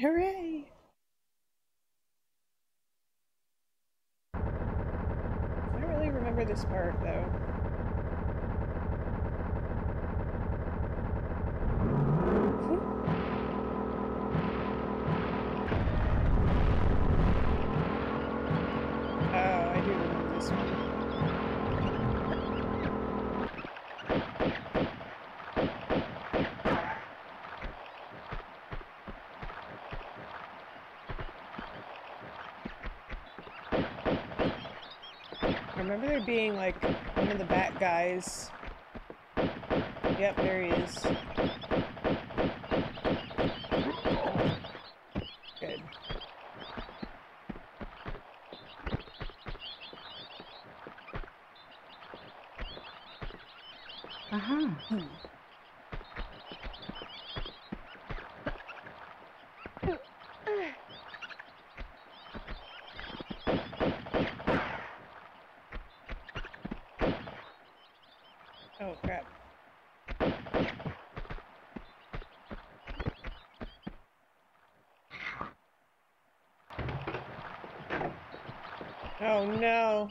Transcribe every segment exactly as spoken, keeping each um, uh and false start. Hooray! I don't really remember this part, though. Remember there being, like, one of the bat guys. Yep, there he is. Good. Uh-huh. Hmm. Oh no.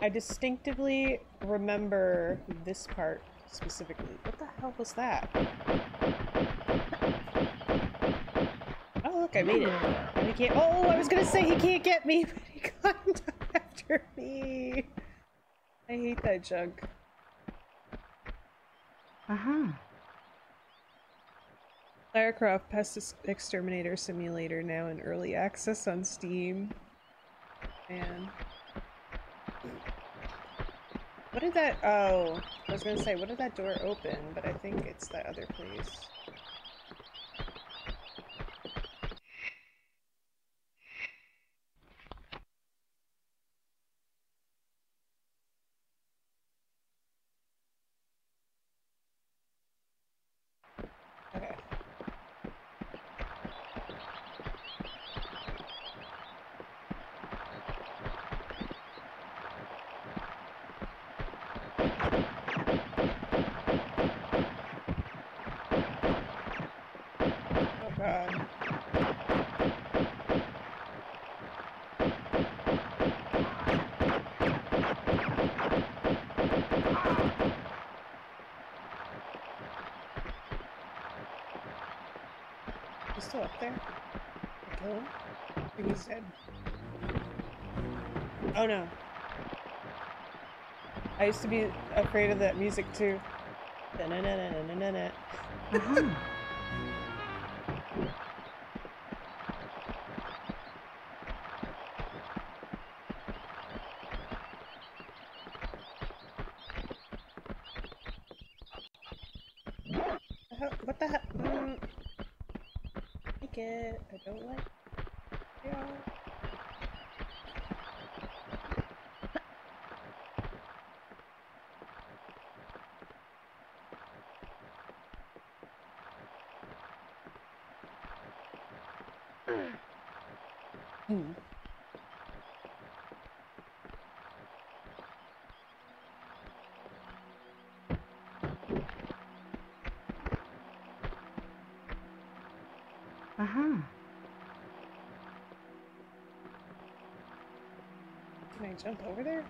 I distinctively remember this part specifically. What the hell was that? Oh look, I made it. And he can't- oh, I was gonna say he can't get me, but he climbed up after me. I hate that junk. Uh-huh. Lara Croft Pest Exterminator Simulator now in early access on Steam. Man. What did that- oh, I was gonna say, what did that door open? But I think it's that other place. Still up there? Kill him? I think he's dead. Oh no. I used to be afraid of that music too. Da-na-na-na-na-na-na. Uh-huh. Hmm. Uh-huh. Can I jump over there?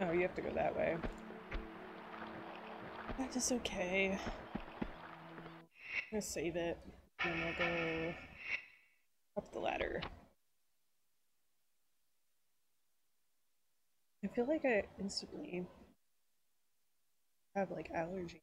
Oh, you have to go that way. That is okay. I'm gonna save it, and I'll go up the ladder. I feel like I instantly have like allergies.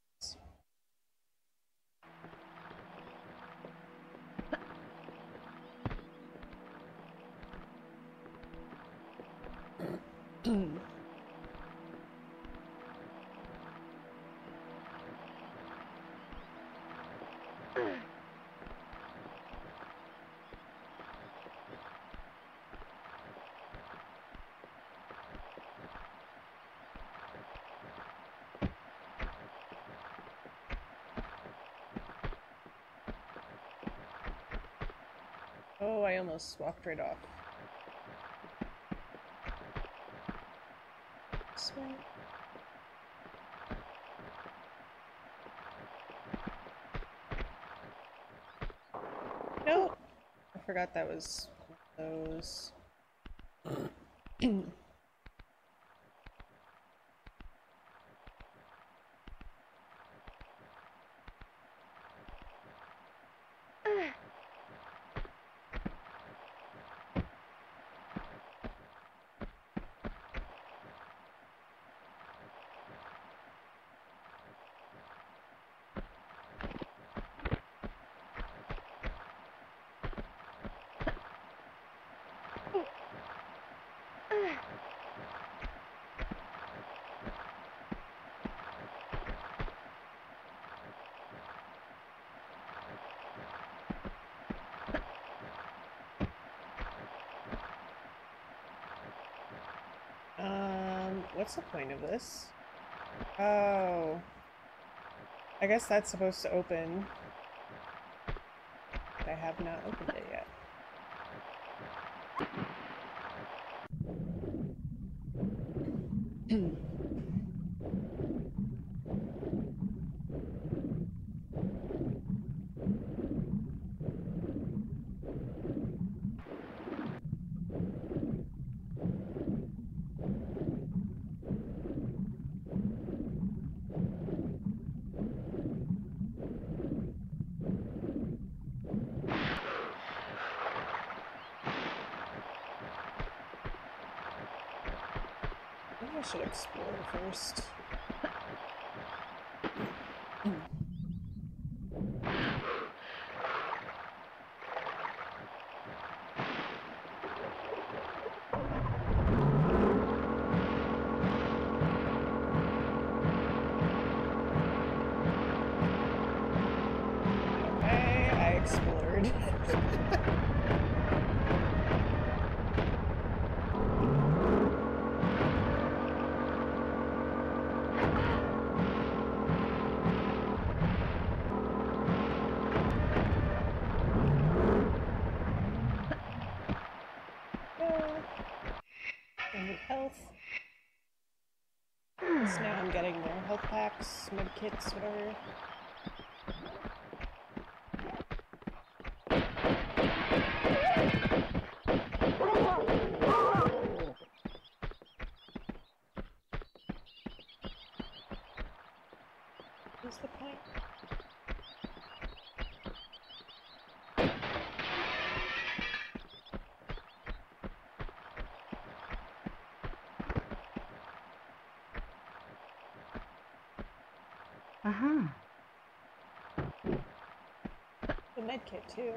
Oh, I almost walked right off. This way. forgot that was those. What's the point of this? Oh. I guess that's supposed to open. But I have not opened it yet. Should explore first. Medkits, whatever. What's the point? Kit too.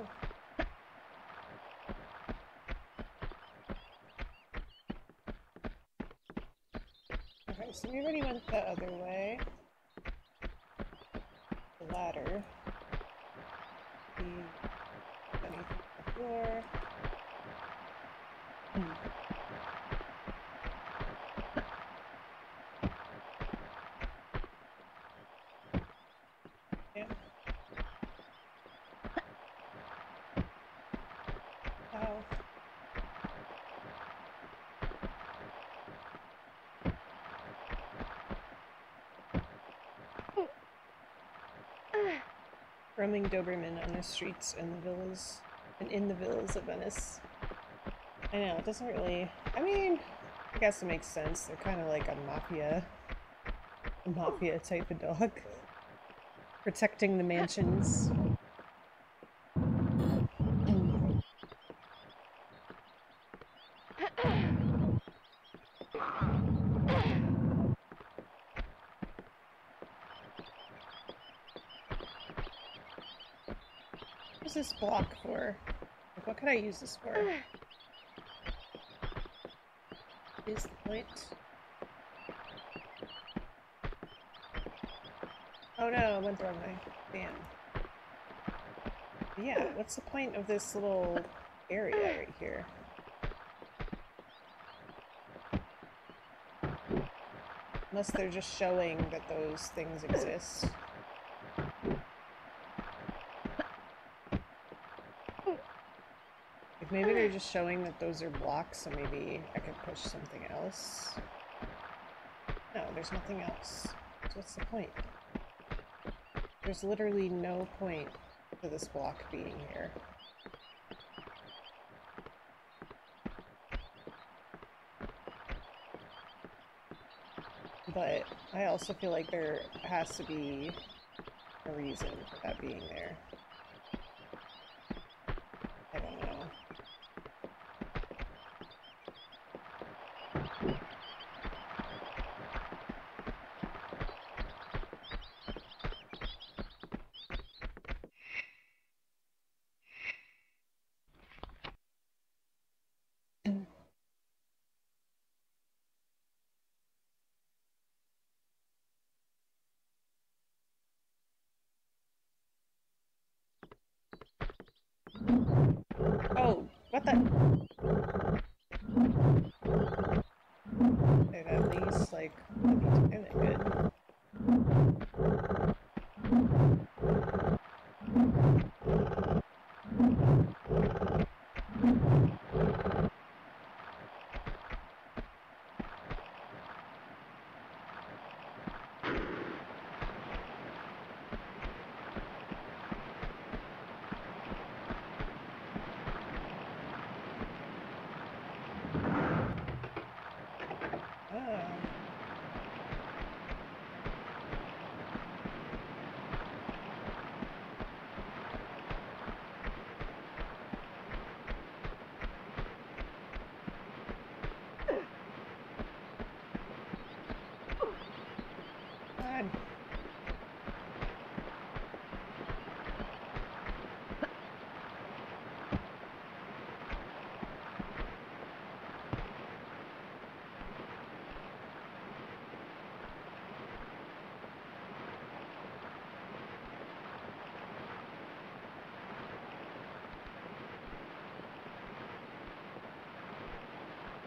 Okay, so we already went the other way. The ladder. The, the floor. Roaming Doberman on the streets and the villas, and in the villas of Venice. I know, it doesn't really, I mean, I guess it makes sense. They're kind of like a mafia, a mafia type of dog. Protecting the mansions. This block for? Like, what could I use this for? Is the point? Oh no, I went the wrong way. Damn. Yeah, what's the point of this little area right here? Unless they're just showing that those things exist. Maybe they're just showing that those are blocks, so maybe I could push something else. No, there's nothing else. So what's the point? There's literally no point to this block being here. but I also feel like there has to be a reason for that being there. I don't know.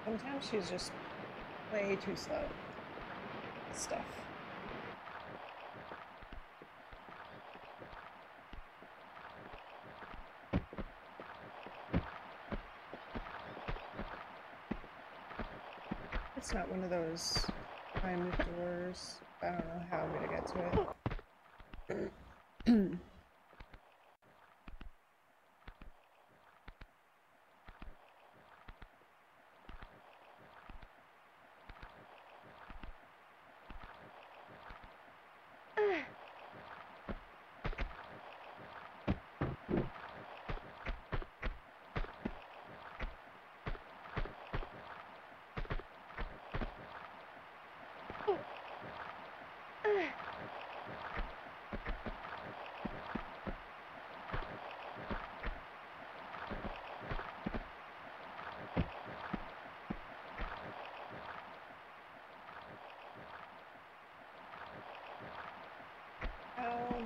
Sometimes she's just way too slow. Stuff. It's not one of those timed doors. I don't know how I'm gonna get to it.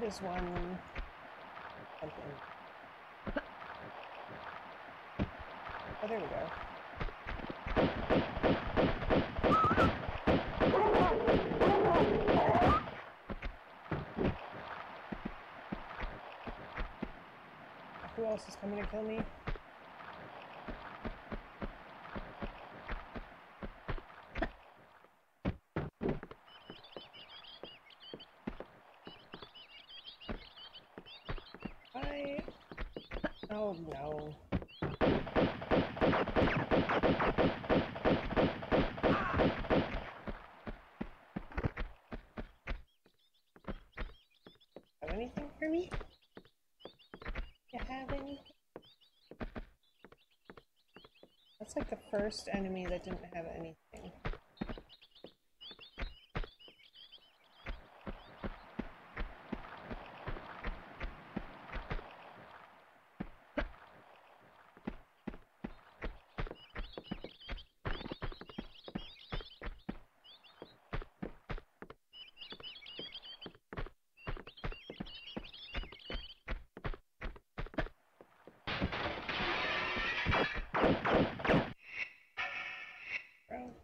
There's one something. Oh, there we go. Who else is coming to kill me? Oh no. Have anything for me? You have anything? That's like the first enemy that didn't have anything. Bro.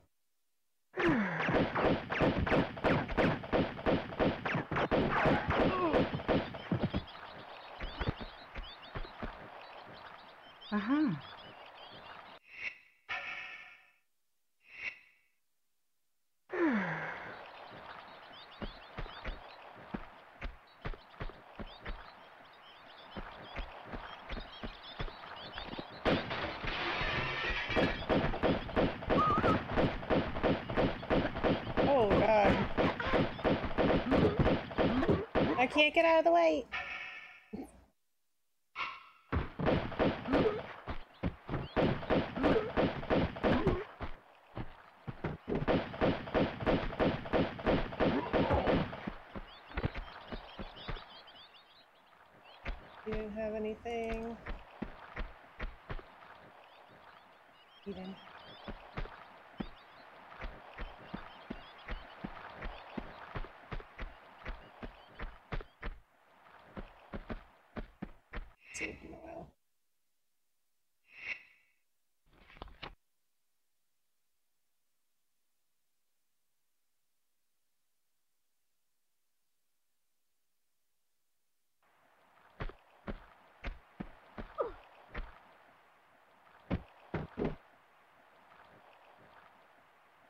can't get out of the way. You didn't have anything. Even.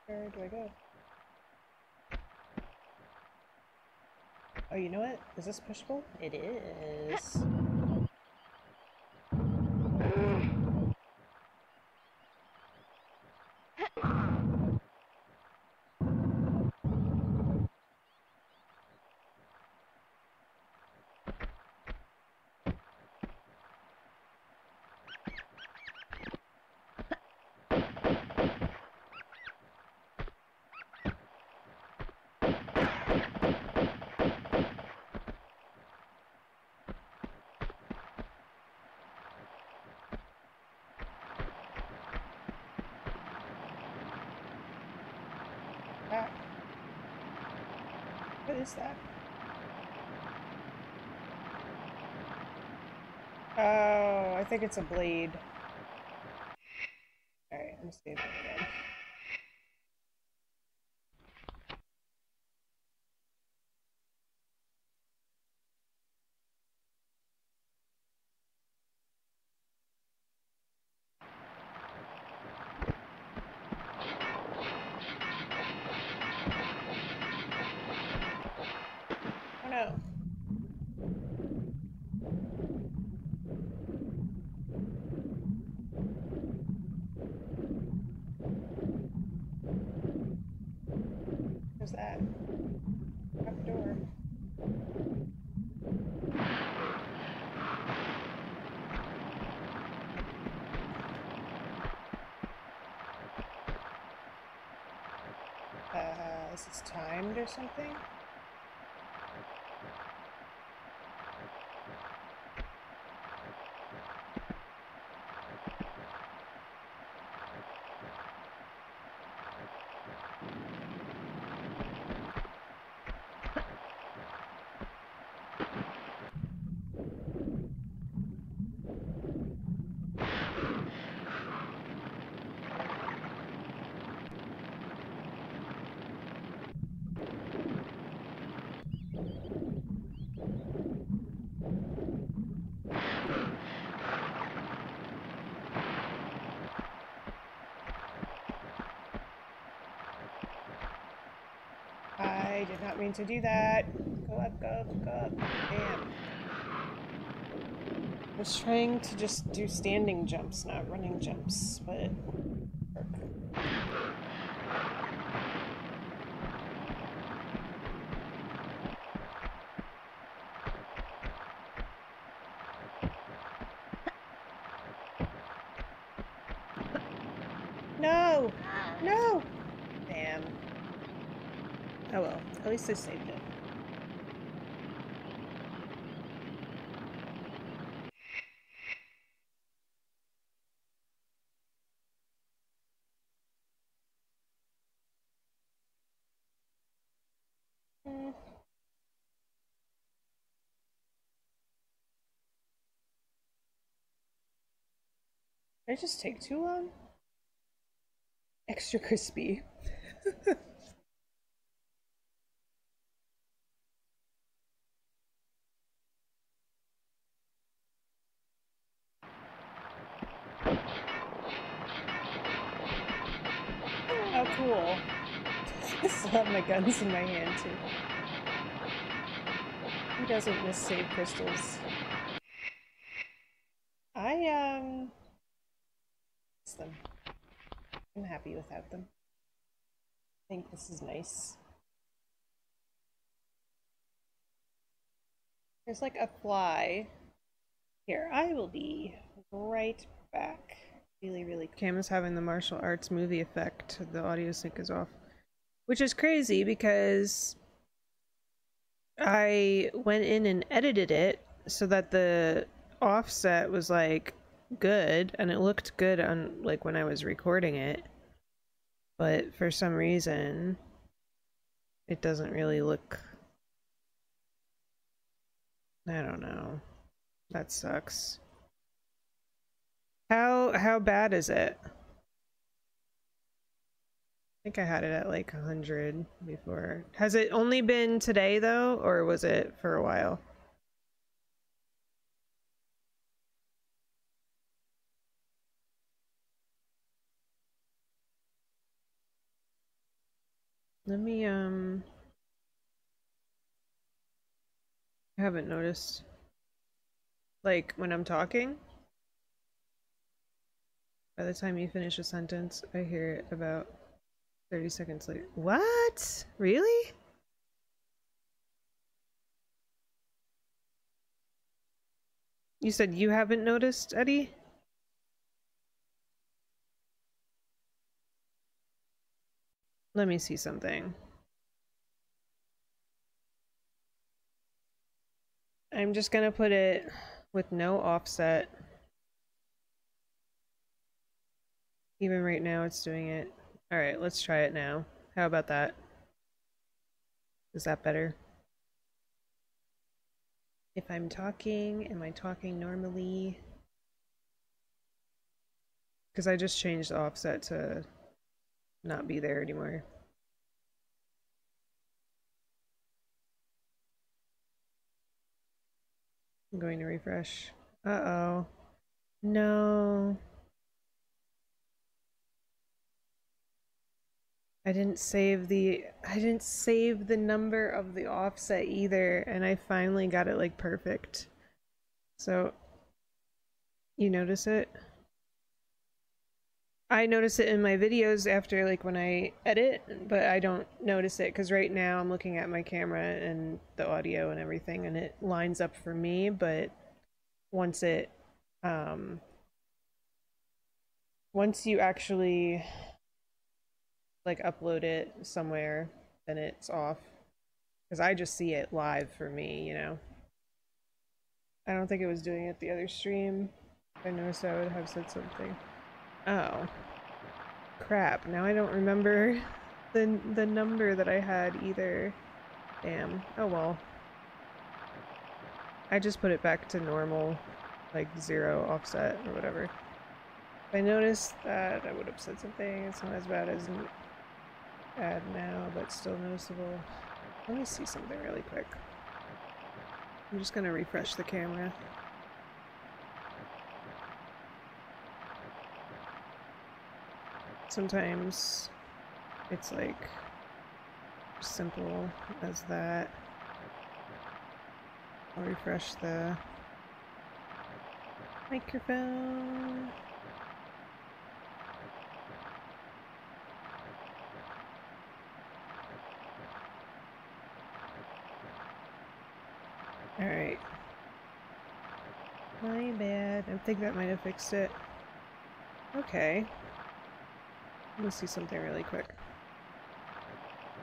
Where do I go? Oh, you know what? Is this pushable? It is. What is that? Oh, I think it's a blade. Alright, I'm saving it again. It's timed or something? I did not mean to do that. Go up, go up, go up. Damn. I was trying to just do standing jumps, not running jumps, but... No! No! Damn. Oh well, at least I saved it. Mm. Did I just take too long? Extra crispy. Cool. I still have my guns in my hand too. Who doesn't miss save crystals? I um miss them. I'm happy without them. I think this is nice. There's like a fly. Here, I will be right back. Really, really cool. Cam is having the martial arts movie effect. The audio sync is off. Which is crazy because I went in and edited it so that the offset was like good and it looked good on like when I was recording it. But for some reason it doesn't really look, I don't know. That sucks. How how bad is it? I think I had it at like one hundred before. Has it only been today though, or was it for a while? Let me um I haven't noticed. Like when I'm talking? By the time you finish a sentence, I hear it about thirty seconds later. What? Really? You said you haven't noticed, Eddie? Let me see something. I'm just gonna put it with no offset. Even right now it's doing it. All right, let's try it now. How about that? Is that better? If I'm talking, am I talking normally? Because I just changed the offset to not be there anymore. I'm going to refresh. Uh-oh. No. I didn't save the I didn't save the number of the offset either, and I finally got it like perfect. So you notice it? I notice it in my videos after, like when I edit, but I don't notice it because right now I'm looking at my camera and the audio and everything and it lines up for me, but once it um once you actually like upload it somewhere, then it's off, because I just see it live for me, you know. I don't think it was doing it the other stream. If I noticed I would have said something. Oh crap, now I don't remember the the number that I had either. Damn. Oh well, I just put it back to normal, like zero offset or whatever. If I noticed that, I would have said something. It's not as bad as bad now, but still noticeable. Let me see something really quick. I'm just gonna refresh the camera. Sometimes it's like simple as that. I'll refresh the microphone. All right. My bad. I think that might have fixed it. Okay. Let me see something really quick.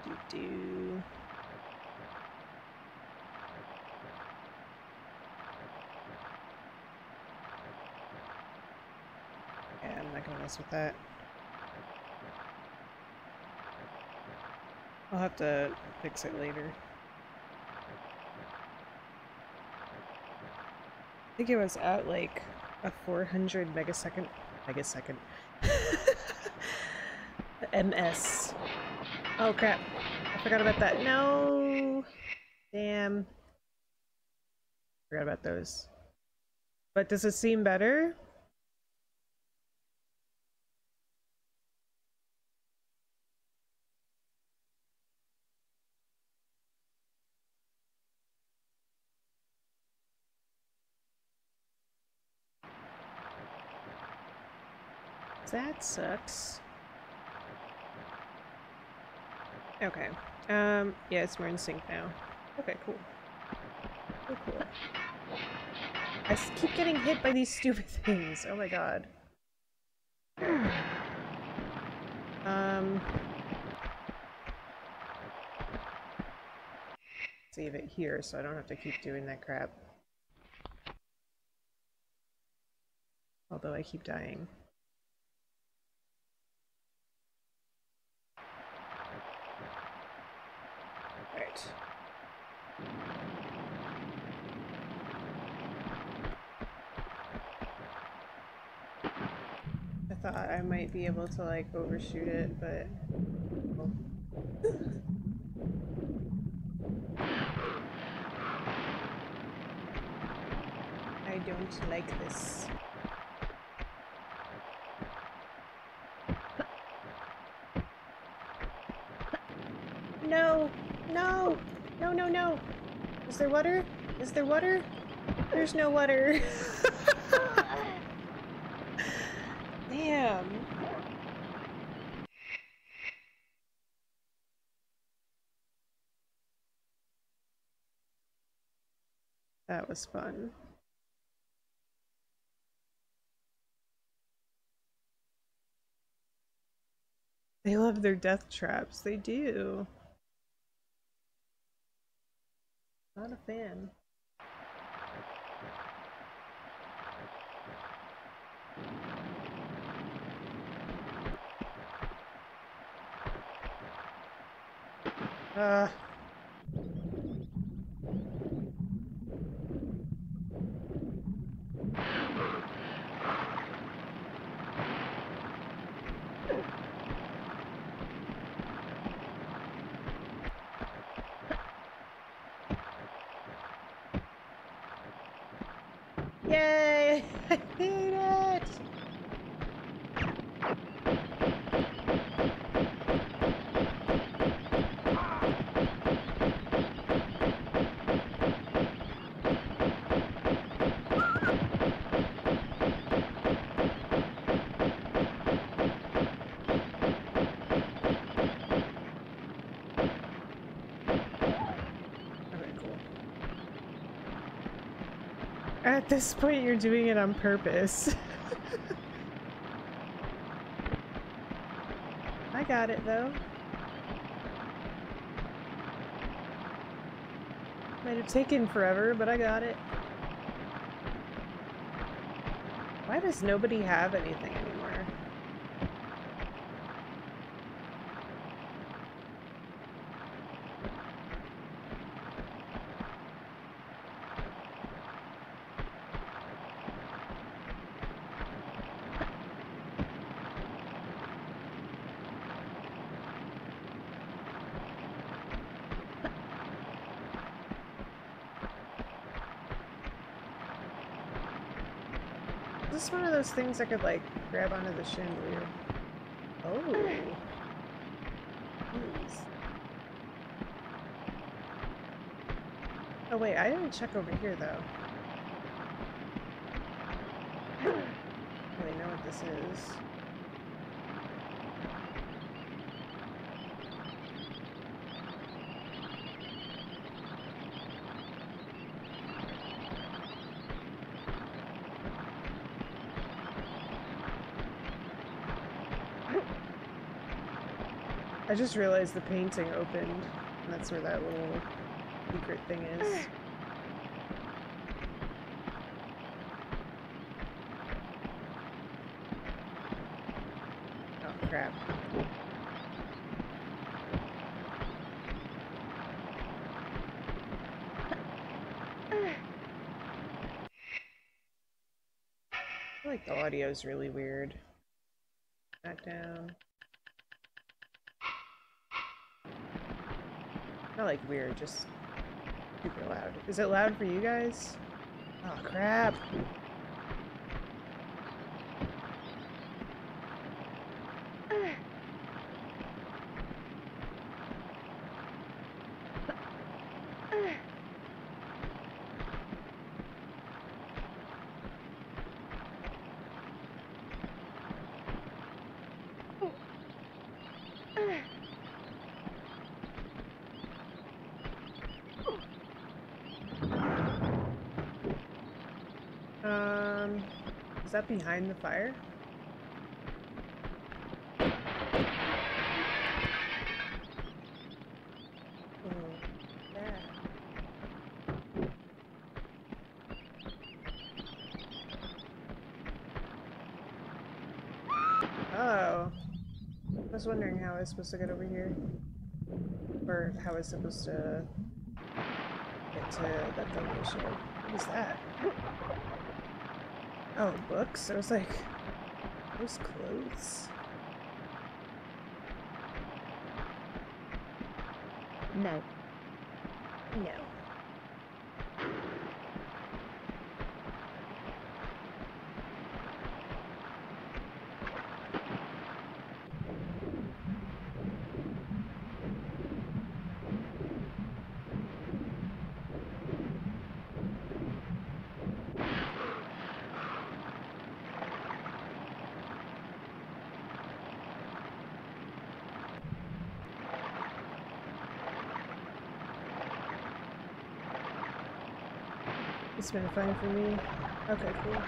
Do do. Yeah, I'm not gonna mess with that. I'll have to fix it later. I think it was at like a four hundred megasecond, megasecond, M S. Oh crap, I forgot about that. No, damn, forgot about those. But does it seem better? That sucks. Okay. Um, yeah, it's more in sync now. Okay, cool. I keep getting hit by these stupid things. Oh my god. Um. Save it here so I don't have to keep doing that crap. Although I keep dying. Alright. I thought I might be able to like overshoot it, but... I don't like this. No! No! No, no, no! Is there water? Is there water? There's no water. Damn. That was fun. They love their death traps. They do. Not a fan. Uh. Yay! I did it! At this point, you're doing it on purpose. I got it, though. Might have taken forever, but I got it. Why does nobody have anything anymore? One of those things I could like grab onto the chandelier. Oh, jeez. Oh wait, I didn't check over here though. I don't really know what this is. I just realized the painting opened, and that's where that little secret thing is. Oh, crap. I feel like the audio is really weird. Back down. Not like weird, just super loud. Is it loud for you guys? Oh crap! Is that behind the fire? I was wondering how I was supposed to get over here. Or how I was supposed to get to that location. What was that? Oh, books? I was like, those clothes? No. No. It's been fun for me. Okay, cool.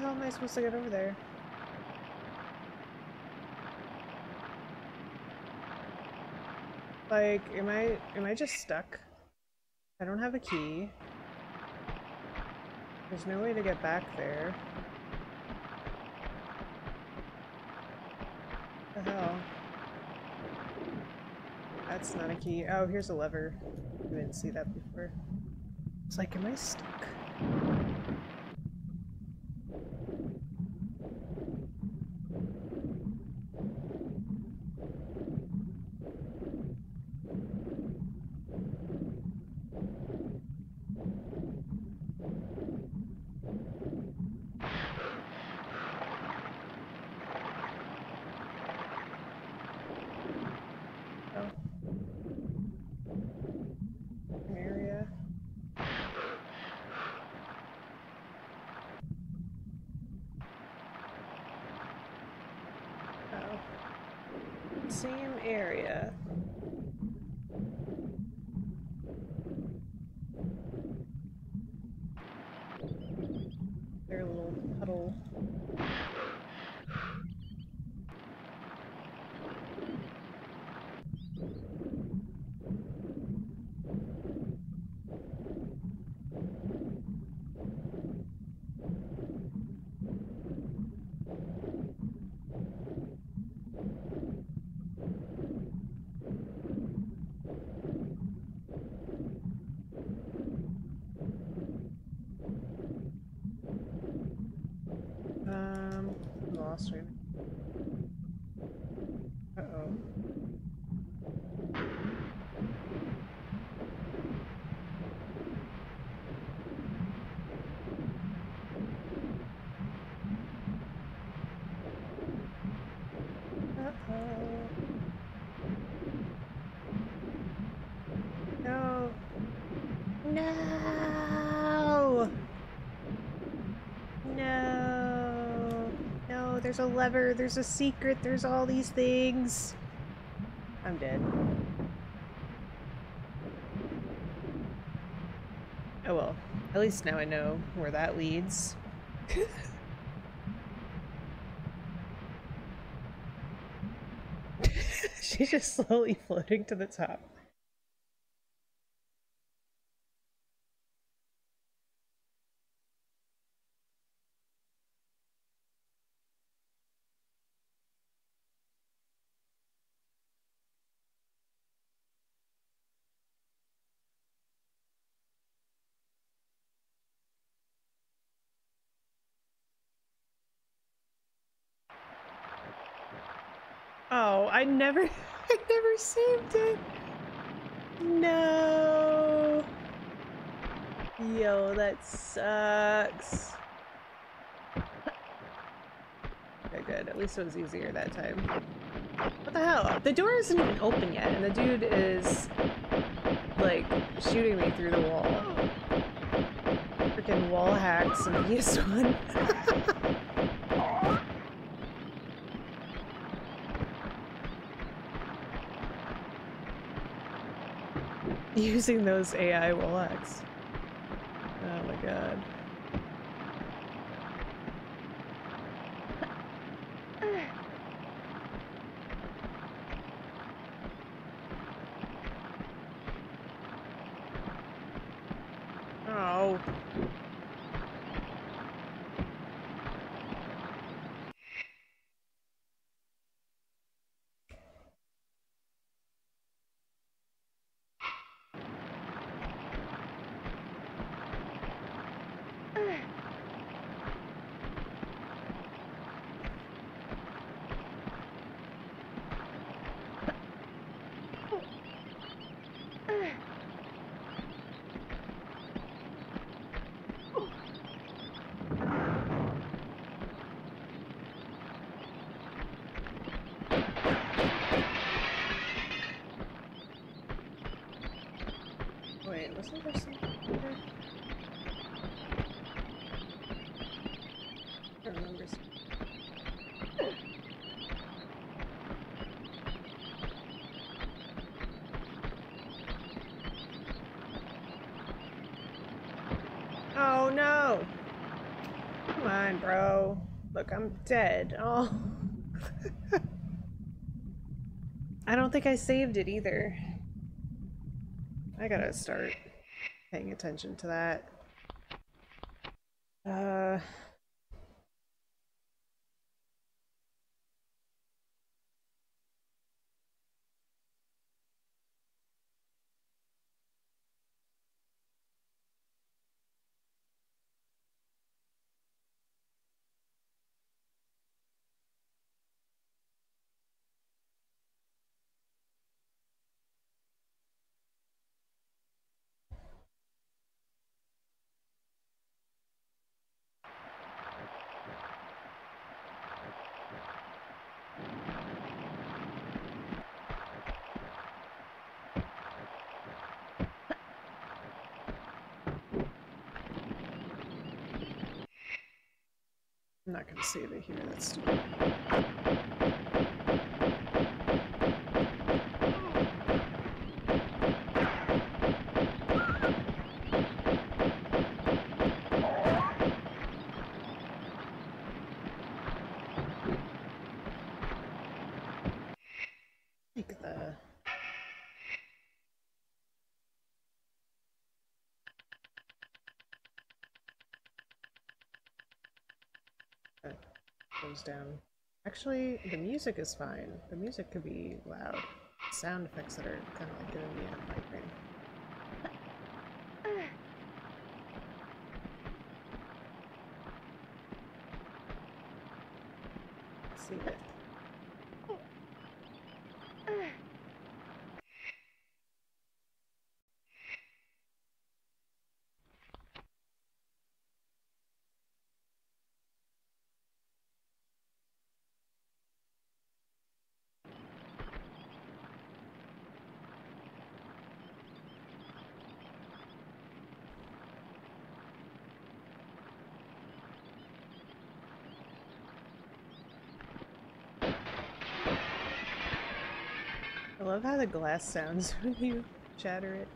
How am I supposed to get over there? Like, am I am I just stuck? I don't have a key. There's no way to get back there. Oh. That's not a key. Oh, here's a lever. I didn't see that before. It's like, am I stuck? Same area. Their little puddle. There's a lever, there's a secret, there's all these things. I'm dead. Oh well, at least now I know where that leads. She's just slowly floating to the top. Oh, I never, I never saved it. No. Yo, that sucks. Okay, good. At least it was easier that time. What the hell? The door isn't even open yet, and the dude is, like, shooting me through the wall. Freaking wall hacks and P S one. Using those A I wallacks. Oh my god. Oh. Wasn't there something here? I don't remember something. Oh no! Come on, bro. Look, I'm dead. Oh. I don't think I saved it either. I gotta start paying attention to that. Uh, I'm not gonna save it here, that's stupid. Take the... down. Actually, the music is fine. The music could be loud. Sound effects that are kind of like giving me a migraine. See it. I love how the glass sounds when you shatter it.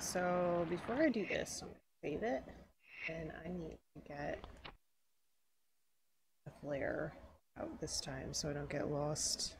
So before I do this, I'm going to save it, and I need to get a flare out this time so I don't get lost.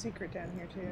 secret down here, too.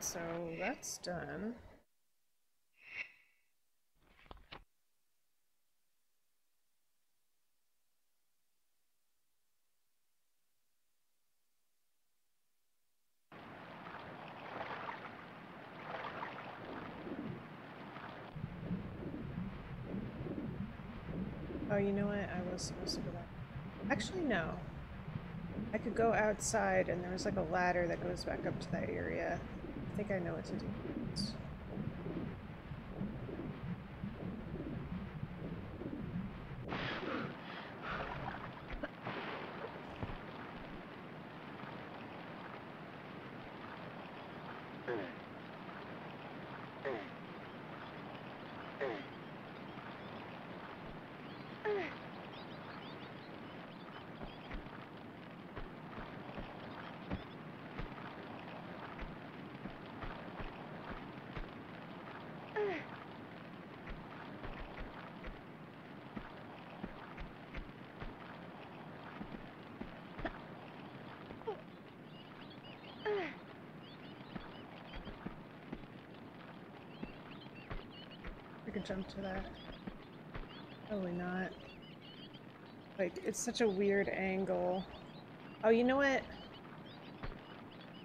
So that's done. Oh, you know what? I was supposed to go back. Actually, no. I could go outside, and there was like a ladder that goes back up to that area. I think I know what to do. Jump to that. Probably not. Like, it's such a weird angle. Oh, you know what?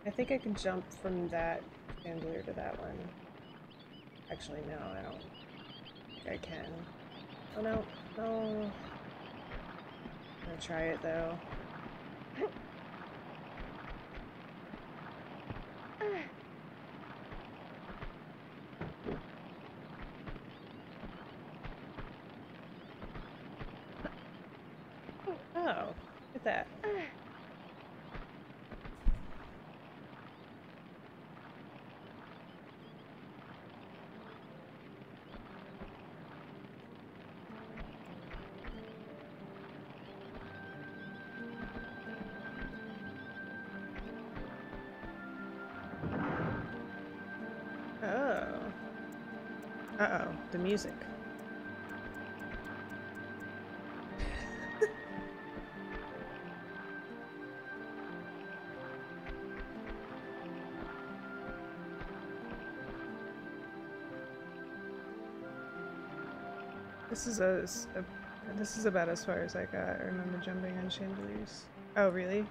I think I can jump from that chandelier to that one. Actually, no, I don't think I can. Oh, no. No. I'm gonna try it, though. The music. This is a, a this is about as far as I got. I remember jumping on chandeliers. Oh, really?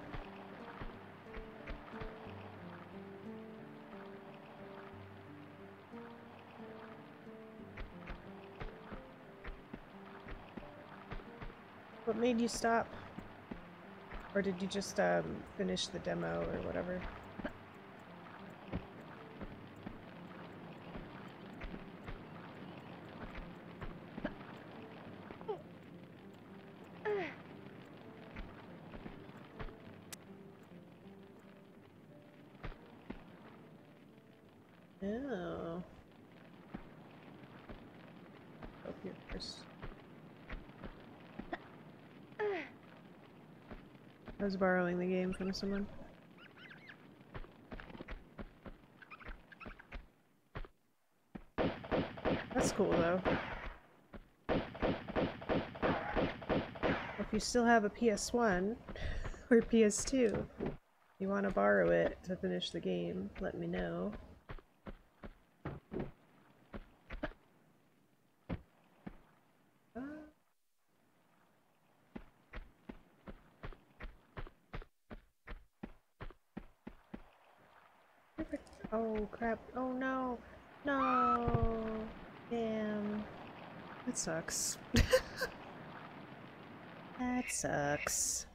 What made you stop? Or did you just um, finish the demo or whatever? I was borrowing the game from someone. That's cool though. If you still have a P S one or P S two, you want to borrow it to finish the game, let me know. Oh no, no, damn, that sucks. That sucks.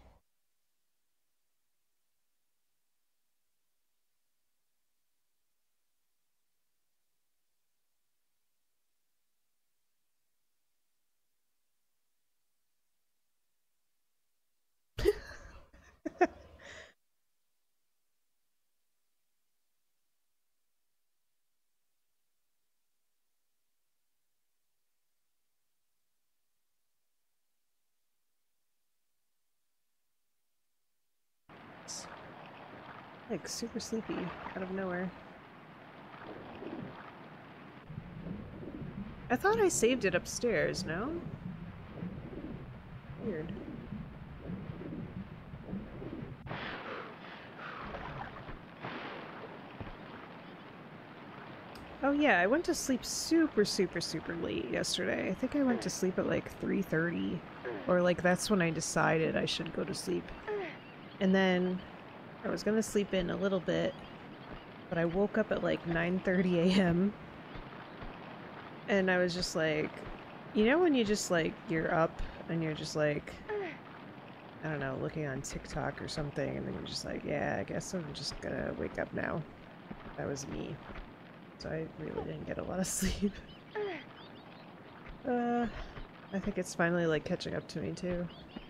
Like super sleepy out of nowhere. I thought I saved it upstairs, no? Weird. Oh yeah, I went to sleep super super super late yesterday. I think I went to sleep at like three thirty, or like that's when I decided I should go to sleep. And then I was gonna sleep in a little bit, but I woke up at like nine thirty a m and I was just like, you know when you just like, you're up and you're just like, I don't know, looking on TikTok or something, and then you're just like, yeah, I guess I'm just gonna wake up now. That was me. So I really didn't get a lot of sleep. Uh, I think it's finally like catching up to me too.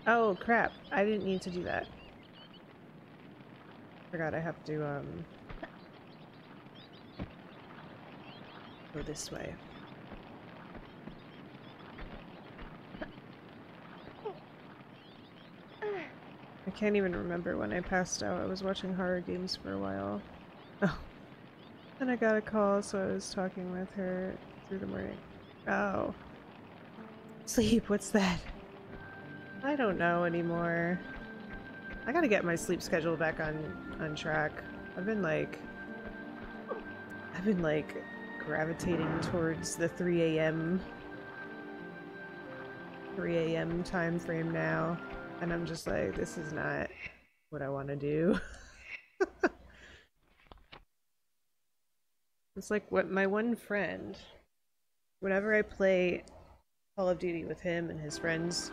Oh crap, I didn't need to do that. I forgot I have to, um, go this way. I can't even remember when I passed out. I was watching horror games for a while. Oh. And I got a call, so I was talking with her through the morning. Oh. Sleep, what's that? I don't know anymore. I gotta get my sleep schedule back on on track. I've been like, I've been like gravitating towards the three a m time frame now, and I'm just like, this is not what I want to do. It's like what my one friend, whenever I play Call of Duty with him and his friends,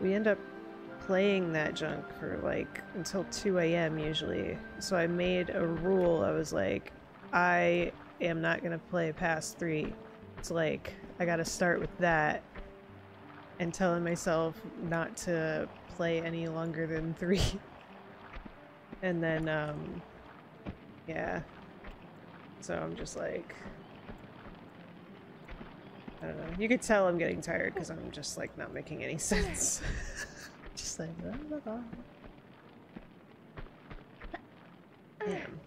we end up playing that junk for like until two a m usually. So I made a rule. I was like, I am not gonna play past three. It's like I gotta start with that, and telling myself not to play any longer than three. And then um yeah, so I'm just like, I don't know, you could tell I'm getting tired because I'm just like not making any sense. Just like, blah, blah, blah. Damn.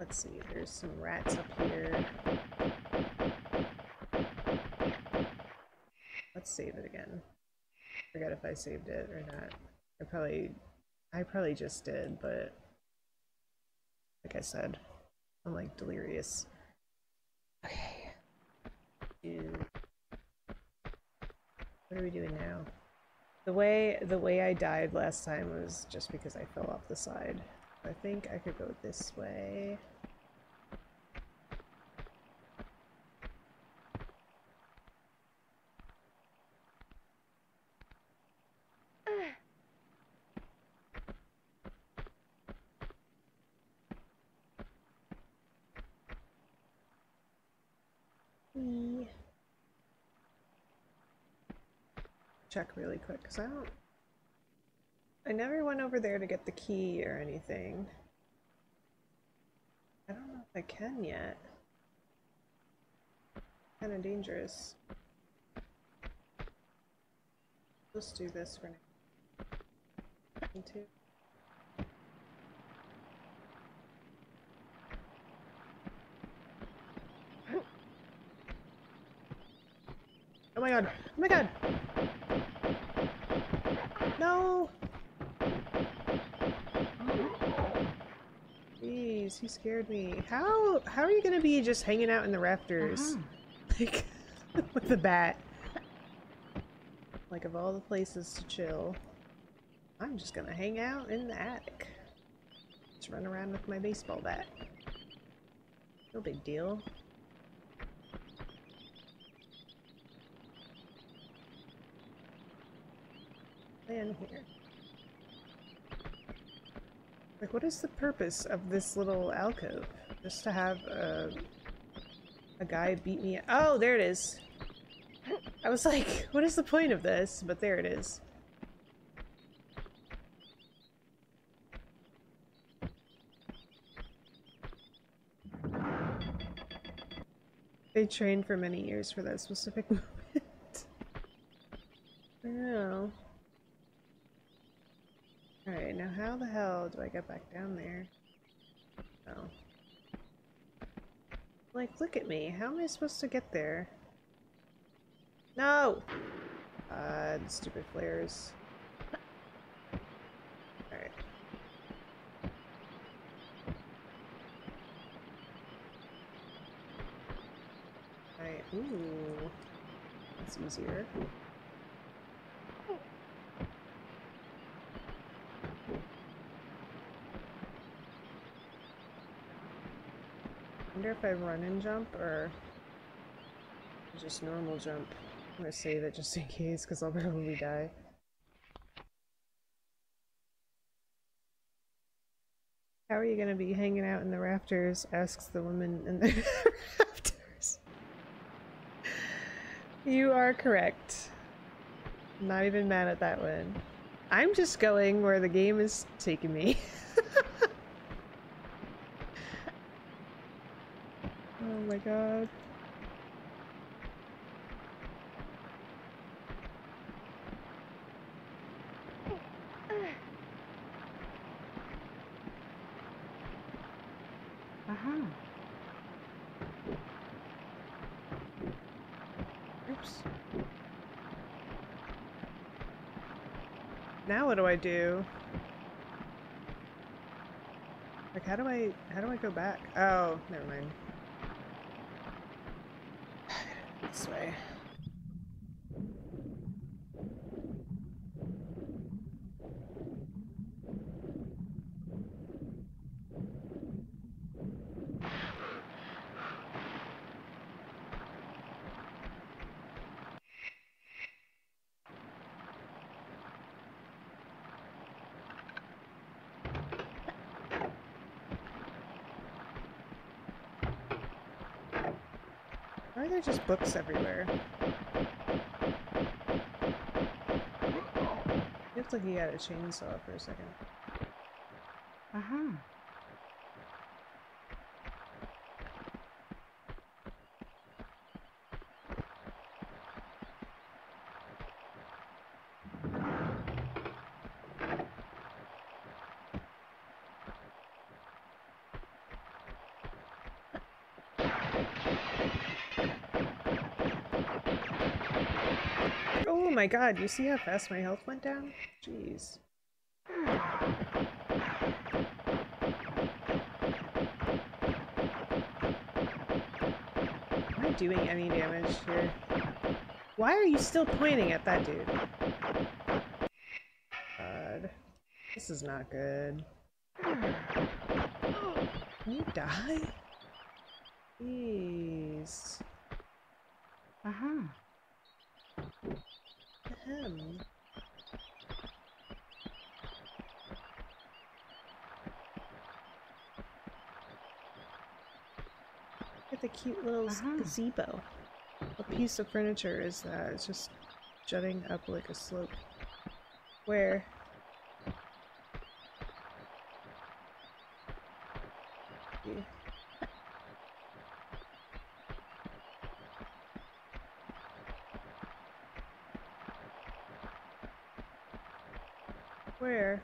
Let's see, there's some rats up here. Let's save it again. I forgot if I saved it or not. I probably, I probably just did, but like I said, I'm like delirious. Okay. Ew. What are we doing now? The way the way I died last time was just because I fell off the side. I think I could go this way. Check really quick, because I don't... I never went over there to get the key or anything. I don't know if I can yet. Kind of dangerous. Let's do this for now. Me too. Oh my god! Oh my god! No! Jeez, you scared me. How how are you gonna be just hanging out in the rafters? Uh-huh. Like with a bat. Like of all the places to chill, I'm just gonna hang out in the attic. Just run around with my baseball bat. No big deal. plan here? Like, what is the purpose of this little alcove? Just to have a, a guy beat me up? Oh, there it is! I was like, what is the point of this? But there it is. They trained for many years for that specific moment. I know. Alright, now how the hell do I get back down there? Oh. Like, look at me. How am I supposed to get there? No! Uh, the stupid flares. Alright. Alright, ooh. That's easier. I wonder if I run and jump or just normal jump. I'm gonna save it just in case because I'll probably die. How are you gonna be hanging out in the rafters? Asks the woman in the rafters. You are correct. I'm not even mad at that one. I'm just going where the game is taking me. Oh my god. Uh-huh. Oops. Now what do I do? Like, how do I how do I go back? Oh, never mind. This way. There's just books everywhere. It looks like he had a chainsaw for a second. Uh-huh. Oh my god, you see how fast my health went down? Jeez. Am I doing any damage here? Why are you still pointing at that dude? God. This is not good. Can you die? Jeez. Uh-huh. Him. Look at the cute little uh-huh. gazebo. A piece of furniture is that it's just jutting up like a slope. Where? Yeah. Where?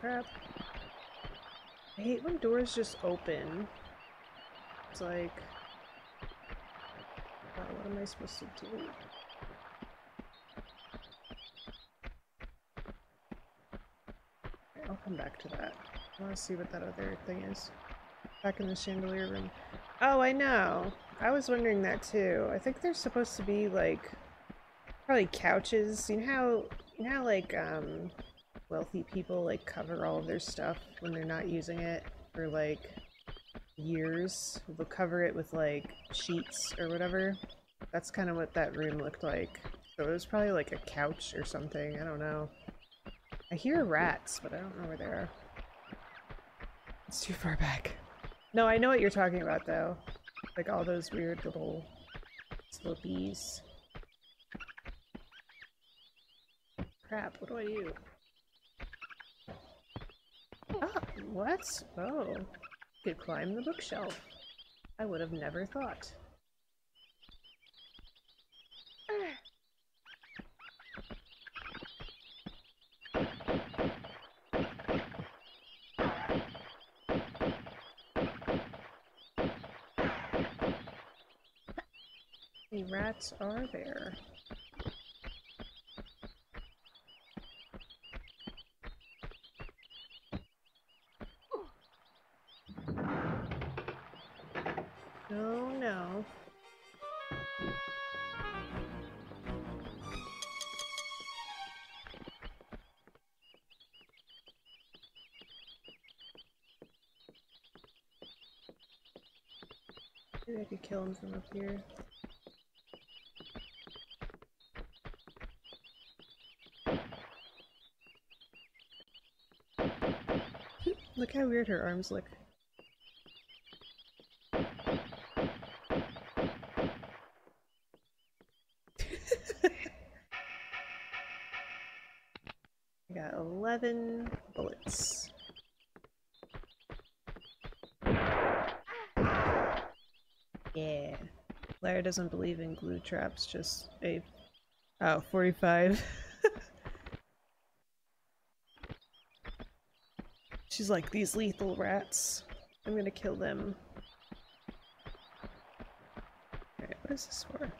Crap. I hate when doors just open. It's like... Oh, what am I supposed to do? I'll come back to that. I want to see what that other thing is. Back in the chandelier room. Oh, I know. I was wondering that too. I think there's supposed to be like probably couches. You know how you know how like um wealthy people like cover all of their stuff when they're not using it, or like years. They'll cover it with like sheets or whatever. That's kind of what that room looked like. So it was probably like a couch or something. I don't know. I hear rats, but I don't know where they are. It's too far back. No, I know what you're talking about though. Like all those weird little sloppies. Crap, what do I do? Oh, what? Oh. You could climb the bookshelf. I would have never thought. How many rats are there? No, no. Maybe I could kill him from up here. Look how weird her arms look. I got eleven bullets. Yeah. Lara doesn't believe in glue traps, just a... Oh, forty-five. She's like, these lethal rats. I'm gonna kill them. Alright, what is this for?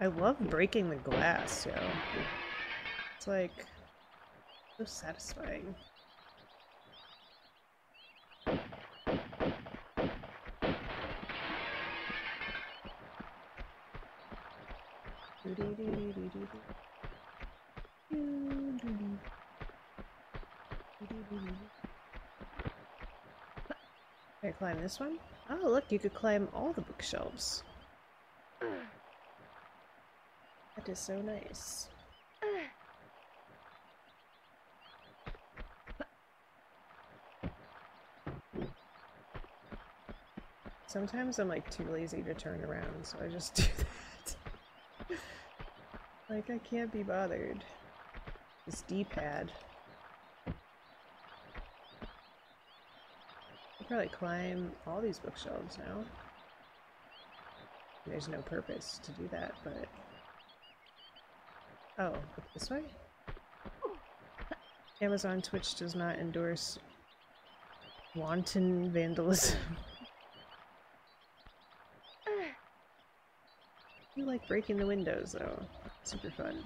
I love breaking the glass, yo. It's like so satisfying. Can I climb this one? Oh, look, you could climb all the bookshelves. That is so nice. Sometimes I'm like too lazy to turn around, so I just do that. Like, I can't be bothered. This D-pad. I'll probably climb all these bookshelves now. There's no purpose to do that, but... Oh, this way? Amazon Twitch does not endorse wanton vandalism. I like breaking the windows, though. Super fun.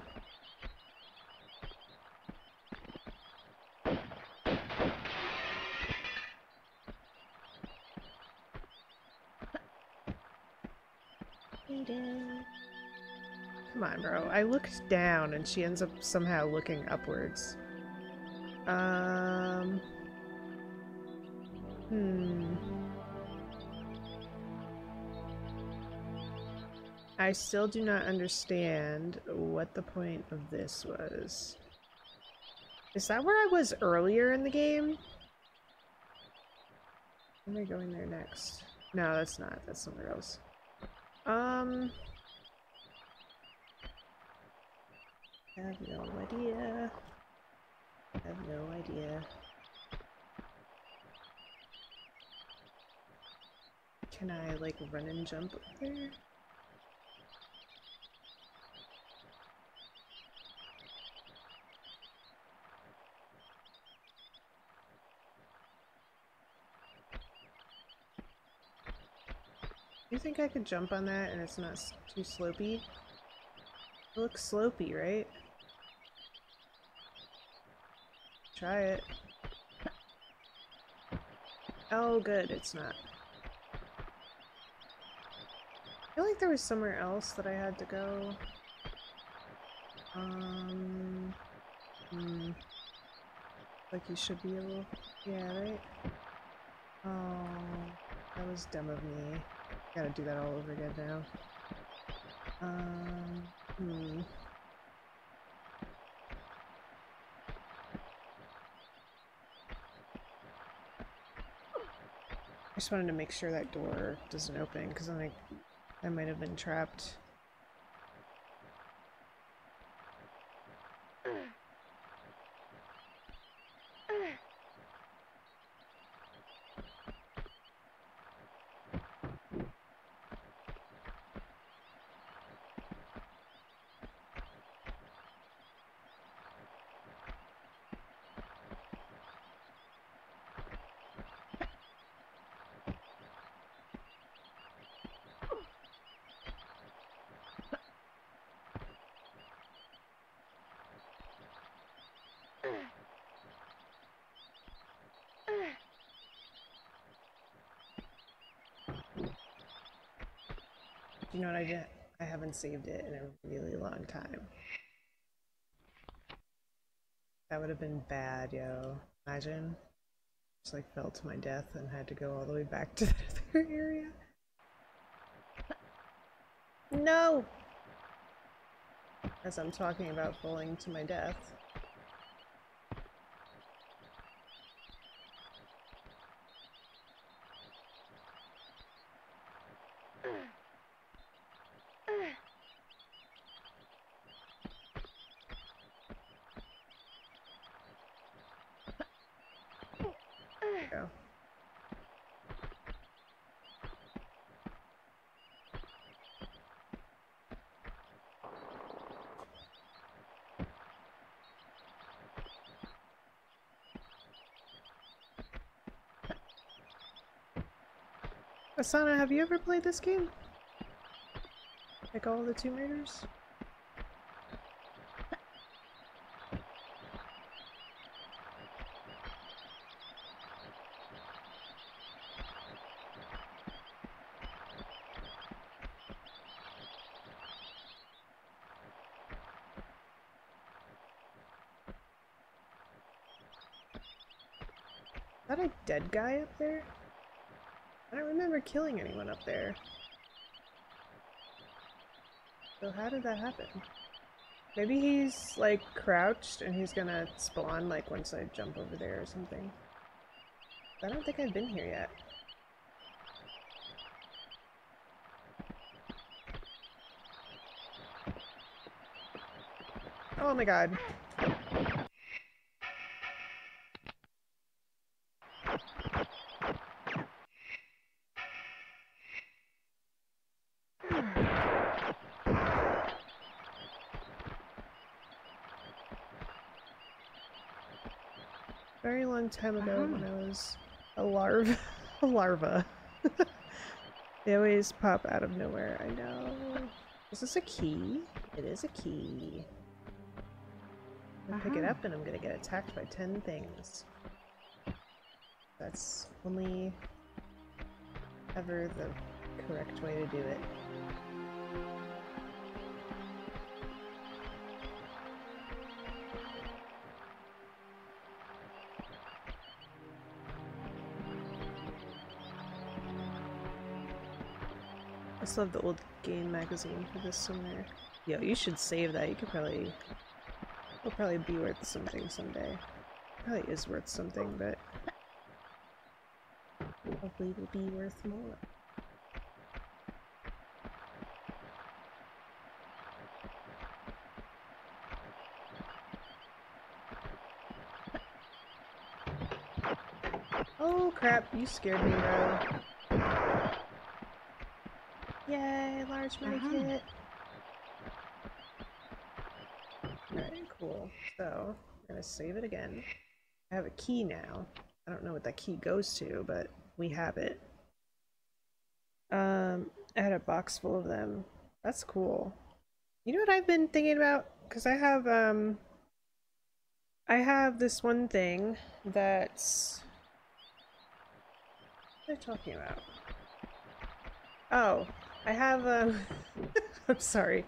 Come on, bro. I looked down and she ends up somehow looking upwards. Um... Hmm... I still do not understand what the point of this was. Is that where I was earlier in the game? Am I going there next? No, that's not. That's somewhere else. Um... I have no idea. I have no idea. Can I, like, run and jump up there? You think I could jump on that and it's not too slopey? It looks slopey, right? Try it. Oh, good, it's not. I feel like there was somewhere else that I had to go. Um... Hmm. Like you should be a little... Yeah, right? Oh, that was dumb of me. Gotta do that all over again now. Um... Hmm. I just wanted to make sure that door doesn't open, because then I, I might have been trapped. You know what I did? I haven't saved it in a really long time. That would have been bad, yo. Imagine. Just like fell to my death and had to go all the way back to the other area. No! As I'm talking about falling to my death. Asana, have you ever played this game? Like all the Tomb Raiders? Is that a dead guy up there? I don't remember killing anyone up there. So how did that happen? Maybe he's like crouched and he's gonna spawn like once I jump over there or something. I don't think I've been here yet. Oh my god. Time ago when I was a larva. a larva. They always pop out of nowhere, I know. Is this a key? It is a key. I'm gonna pick it up and I'm gonna get attacked by ten things. That's only ever the correct way to do it. I still have the old game magazine for this somewhere. Yo, you should save that. You could probably... It'll probably be worth something someday. Probably is worth something, but... Probably will be worth more. Oh crap, you scared me, bro. Yay, large medikit! Uh-huh. Alright, cool. So, I'm gonna save it again. I have a key now. I don't know what that key goes to, but we have it. Um, I had a box full of them. That's cool. You know what I've been thinking about? Because I have, um... I have this one thing that's... What are they talking about? Oh. I have um I'm sorry.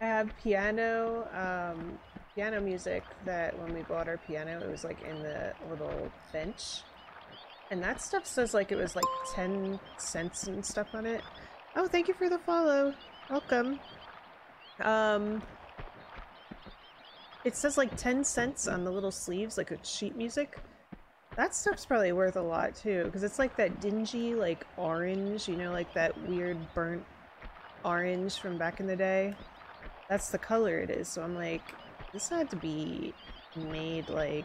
I have piano, um piano music that when we bought our piano it was like in the little bench. And that stuff says like it was like ten cents and stuff on it. Oh, thank you for the follow. Welcome. Um It says like ten cents on the little sleeves, like it's sheet music. That stuff's probably worth a lot too, because it's like that dingy, like orange, you know, like that weird burnt orange from back in the day. That's the color it is, so I'm like, this had to be made like,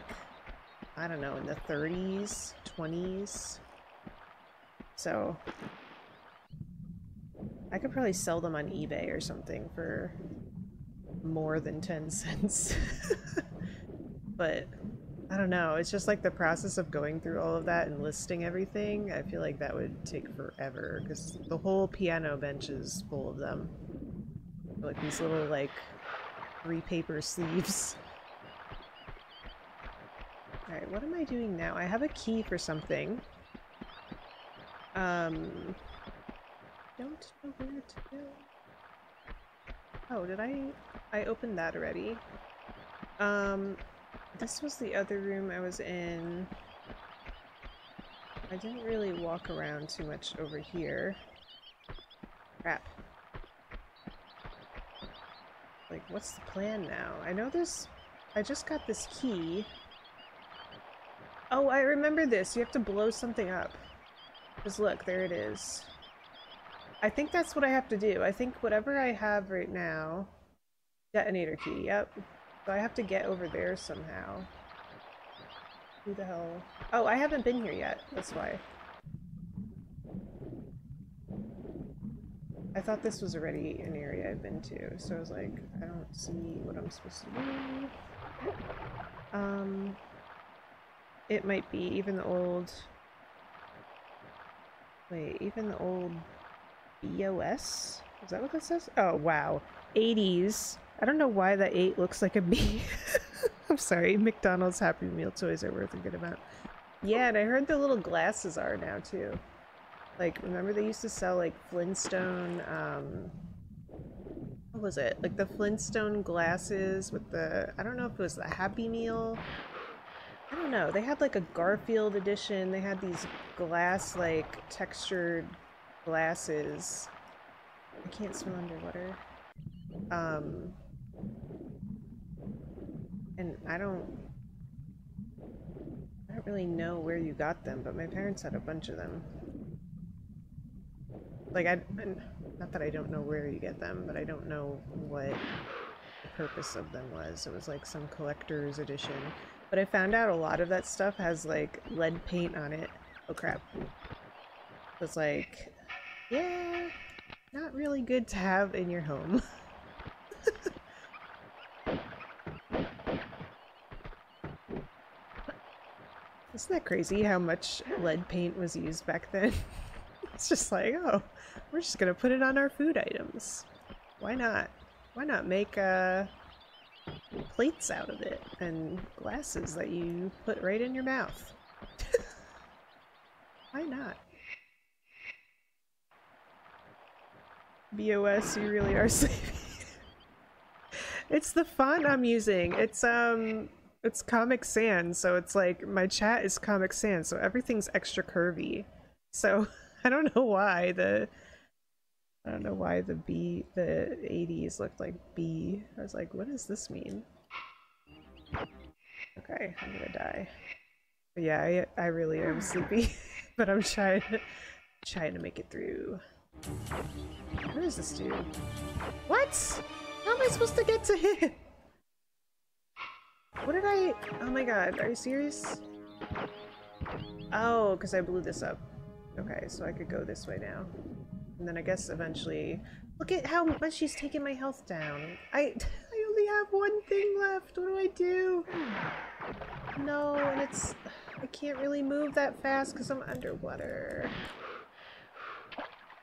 I don't know, in the thirties, twenties. So I could probably sell them on eBay or something for more than ten cents. But I don't know, it's just like the process of going through all of that and listing everything, I feel like that would take forever because the whole piano bench is full of them, like these little like three paper sleeves. All right, what am I doing now? I have a key for something. um don't know where to go. Oh, did I? I opened that already. Um, this was the other room I was in. I didn't really walk around too much over here. Crap. Like, what's the plan now? I know this. I just got this key. Oh, I remember this. You have to blow something up. Just look, there it is. I think that's what I have to do. I think whatever I have right now... Detonator key, yep. So I have to get over there somehow. Who the hell... Oh, I haven't been here yet. That's why. I thought this was already an area I've been to, so I was like, I don't see what I'm supposed to do. Um, it might be even the old... Wait, even the old... B O S? Is that what that says? Oh, wow. eighties. I don't know why that eight looks like a B. I'm sorry. McDonald's Happy Meal toys are worth a good amount. Yeah, and I heard the little glasses are now, too. Like, remember they used to sell, like, Flintstone, um... What was it? Like, the Flintstone glasses with the... I don't know if it was the Happy Meal. I don't know. They had, like, a Garfield edition. They had these glass, like, textured... glasses. I can't swim underwater. Um, and I don't, I don't really know where you got them, but my parents had a bunch of them. Like, I, not that I don't know where you get them, but I don't know what the purpose of them was. It was like some collector's edition. But I found out a lot of that stuff has like lead paint on it. Oh crap. It's like, yeah, not really good to have in your home. Isn't that crazy how much lead paint was used back then? It's just like, oh, we're just gonna put it on our food items. Why not? Why not make uh, plates out of it and glasses that you put right in your mouth? Why not? B O S, you really are sleepy. It's the font I'm using. It's um, it's Comic Sans, so it's like my chat is Comic Sans, so everything's extra curvy. So I don't know why the, I don't know why the B, the eighties looked like B. I was like, what does this mean? Okay, I'm gonna die. But yeah, I I really am sleepy, but I'm trying to, trying to make it through. Where is this dude? What? How am I supposed to get to him? What did I... Oh my god, are you serious? Oh, because I blew this up. Okay, so I could go this way now. And then I guess eventually... Look at how much she's taking my health down. I, I only have one thing left. What do I do? No, and it's... I can't really move that fast because I'm underwater.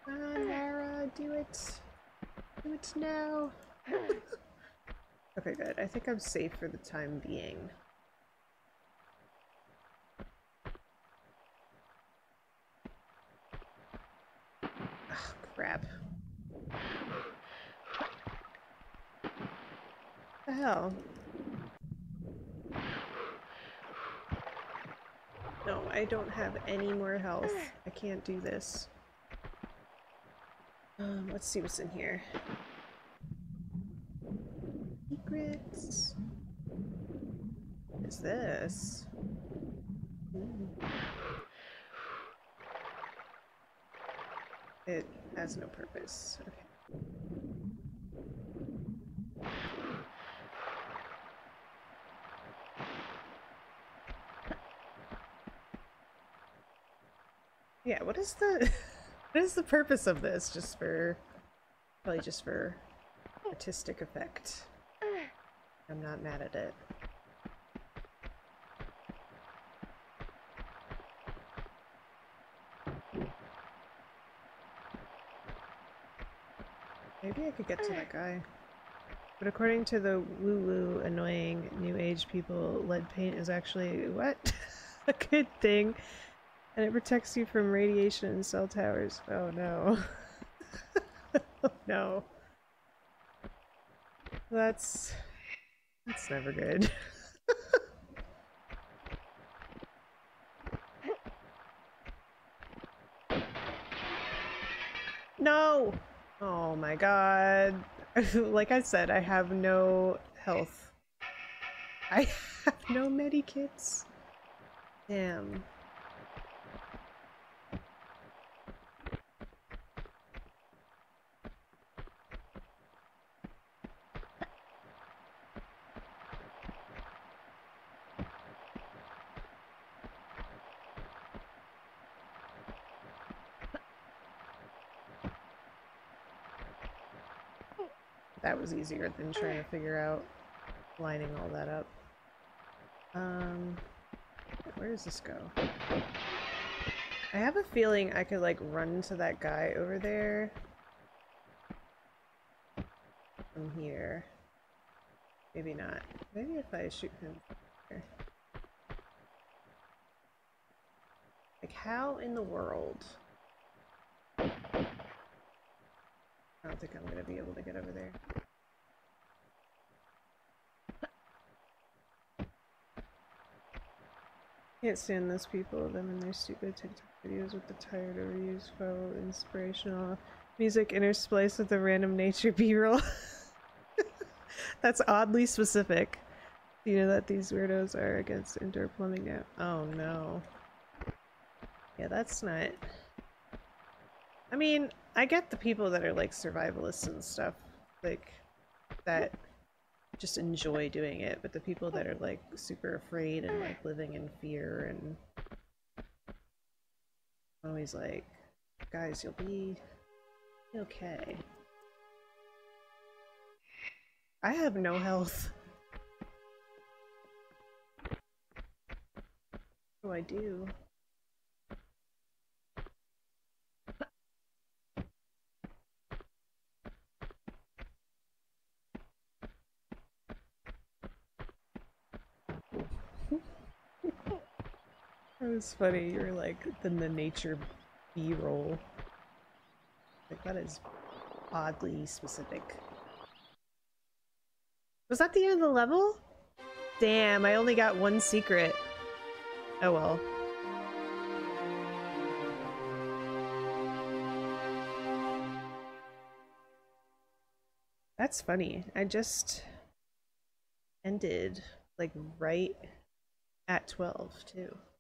Come on, Lara, do it. Do it now. Okay, good. I think I'm safe for the time being. Oh, crap. the hell? No, I don't have any more health. I can't do this. Um, let's see what's in here. Secrets. What is this? Ooh. It has no purpose. Okay. Yeah, what is the what is the purpose of this? Just for probably just for artistic effect. I'm not mad at it. Maybe I could get to that guy. But according to the woo-woo annoying new age people, lead paint is actually what? A good thing. And it protects you from radiation and cell towers. Oh no. Oh no. That's... that's never good. No! Oh my god. Like I said, I have no health. I have no medikits. Damn. That was easier than trying to figure out lining all that up. Um, where does this go? I have a feeling I could like run to that guy over there from here. Maybe not. Maybe if I shoot him here. Like how in the world? I don't think I'm gonna be able to get over there. Can't stand those people, them and their stupid TikTok videos with the tired overused faux inspirational music interspliced with the random nature b-roll. That's oddly specific. You know that these weirdos are against indoor plumbing now. Oh no. Yeah, that's not... I mean, I get the people that are like survivalists and stuff, like, that just enjoy doing it, but the people that are like super afraid and like living in fear and I'm always like, guys, you'll be okay. I have no health. What do I do? It was funny, you were like, then the nature b-roll. Like, that is oddly specific. Was that the end of the level? Damn, I only got one secret. Oh well. That's funny. I just ended, like, right at twelve, too.